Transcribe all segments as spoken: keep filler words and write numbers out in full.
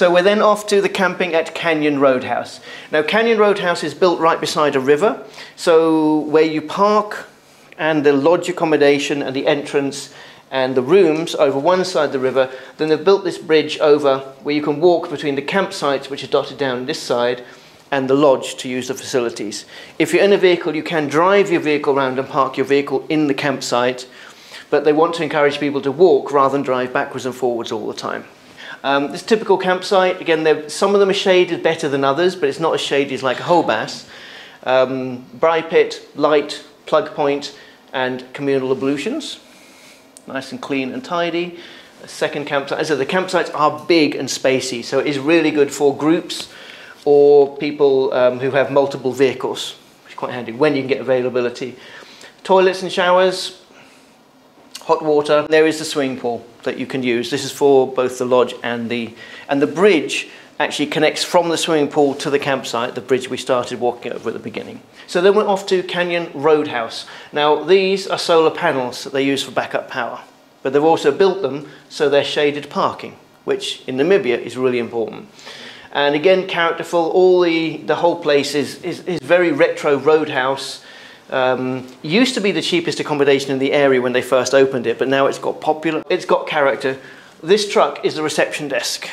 So we're then off to the camping at Canyon Roadhouse. Now Canyon Roadhouse is built right beside a river, so where you park and the lodge accommodation and the entrance and the rooms over one side of the river, then they've built this bridge over where you can walk between the campsites, which are dotted down this side, and the lodge to use the facilities. If you're in a vehicle, you can drive your vehicle around and park your vehicle in the campsite, but they want to encourage people to walk rather than drive backwards and forwards all the time. Um, this typical campsite, again, some of them are shaded better than others, but it's not as shady as like Hobas. Um, briar pit, light, plug point, and communal ablutions. Nice and clean and tidy. A second campsite. So the campsites are big and spacey, so it is really good for groups or people um, who have multiple vehicles, which is quite handy when you can get availability. Toilets and showers, hot water. There is the swimming pool that you can use. This is for both the lodge and the and the bridge actually connects from the swimming pool to the campsite, the bridge we started walking over at the beginning. So then we're off to Canyon Roadhouse. Now these are solar panels that they use for backup power, but they've also built them so they're shaded parking, which in Namibia is really important. And again, characterful. All the, the whole place is, is, is very retro roadhouse. Um, used to be the cheapest accommodation in the area when they first opened it, but now it's got popular. It's got character. This truck is the reception desk.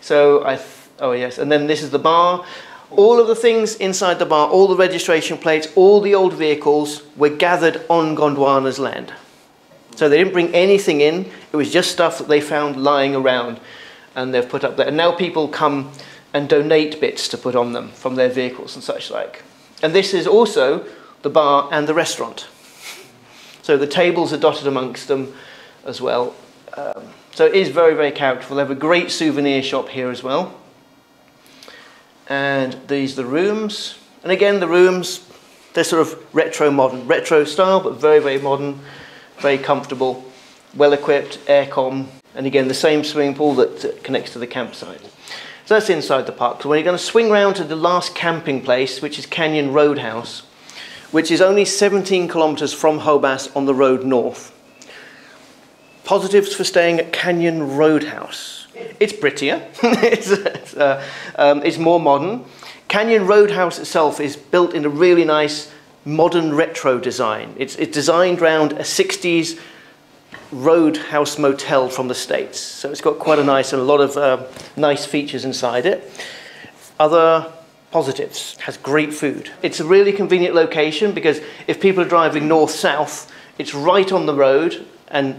So I, th oh yes, and then this is the bar. All of the things inside the bar, all the registration plates, all the old vehicles were gathered on Gondwana's land. So they didn't bring anything in. It was just stuff that they found lying around. And they've put up there, and now people come and donate bits to put on them from their vehicles and such like. And this is also the bar and the restaurant, so the tables are dotted amongst them as well. Um, so it is very, very characterful. They have a great souvenir shop here as well. And these are the rooms, and again the rooms, they're sort of retro modern, retro style, but very, very modern, very comfortable, well equipped, aircon. And again, the same swimming pool that connects to the campsite. So that's inside the park. So when you're going to swing round to the last camping place, which is Canyon Roadhouse, which is only seventeen kilometers from Hobas on the road north. Positives for staying at Canyon Roadhouse. It's prettier. it's, it's, uh, um, it's more modern. Canyon Roadhouse itself is built in a really nice modern retro design. It's, it's designed around a sixties roadhouse motel from the States, so it's got quite a nice and a lot of uh, nice features inside it. Other positives, has great food. It's a really convenient location because if people are driving north-south, it's right on the road, and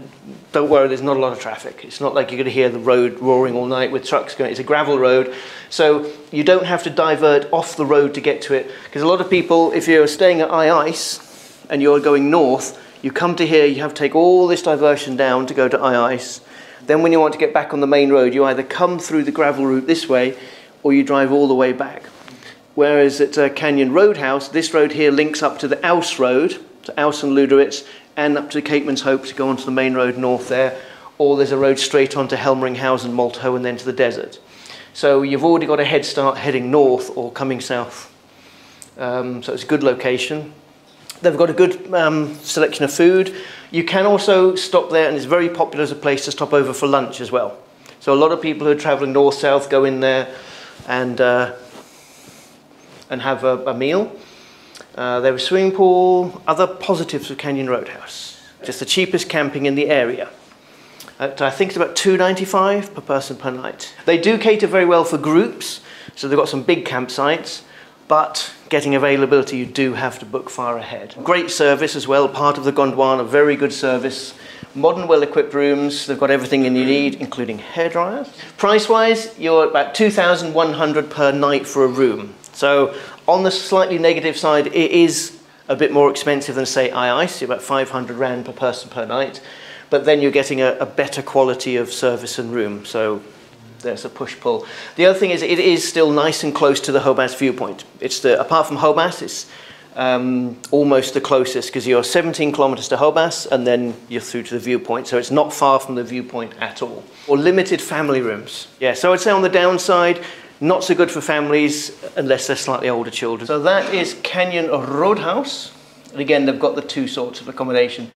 don't worry, there's not a lot of traffic. It's not like you're going to hear the road roaring all night with trucks going. It's a gravel road, so you don't have to divert off the road to get to it, because a lot of people, if you're staying at I-Ice and you're going north, you come to here, you have to take all this diversion down to go to I-Ice. Then when you want to get back on the main road, you either come through the gravel route this way or you drive all the way back. Whereas at uh, Canyon Roadhouse, this road here links up to the Aus road, to Aus and Luderitz, and up to Capemans Hope to go onto the main road north there, or there's a road straight onto Helmeringhausen, Maltahoe, and then to the desert. So you've already got a head start heading north or coming south. Um, so it's a good location. They've got a good um, selection of food. You can also stop there, and it's very popular as a place to stop over for lunch as well. So a lot of people who are traveling north-south go in there and, uh, and have a, a meal. Uh, there's a swimming pool. Other positives of Canyon Roadhouse. Just the cheapest camping in the area. At, I think it's about two ninety-five per person per night. They do cater very well for groups, so they've got some big campsites, but getting availability, you do have to book far ahead. Great service as well, part of the Gondwana, very good service. Modern, well-equipped rooms, they've got everything you need, including hairdryers. Price-wise, you're about two thousand one hundred per night for a room. So on the slightly negative side, it is a bit more expensive than, say, I-Ice, about five hundred rand per person per night, but then you're getting a, a better quality of service and room, so there's a push-pull. The other thing is it is still nice and close to the Hobas viewpoint. It's the, apart from Hobas, it's um, almost the closest, because you're seventeen kilometers to Hobas and then you're through to the viewpoint. So it's not far from the viewpoint at all. Or limited family rooms. Yeah, so I'd say on the downside, not so good for families unless they're slightly older children. So that is Canyon Roadhouse. And again, they've got the two sorts of accommodation.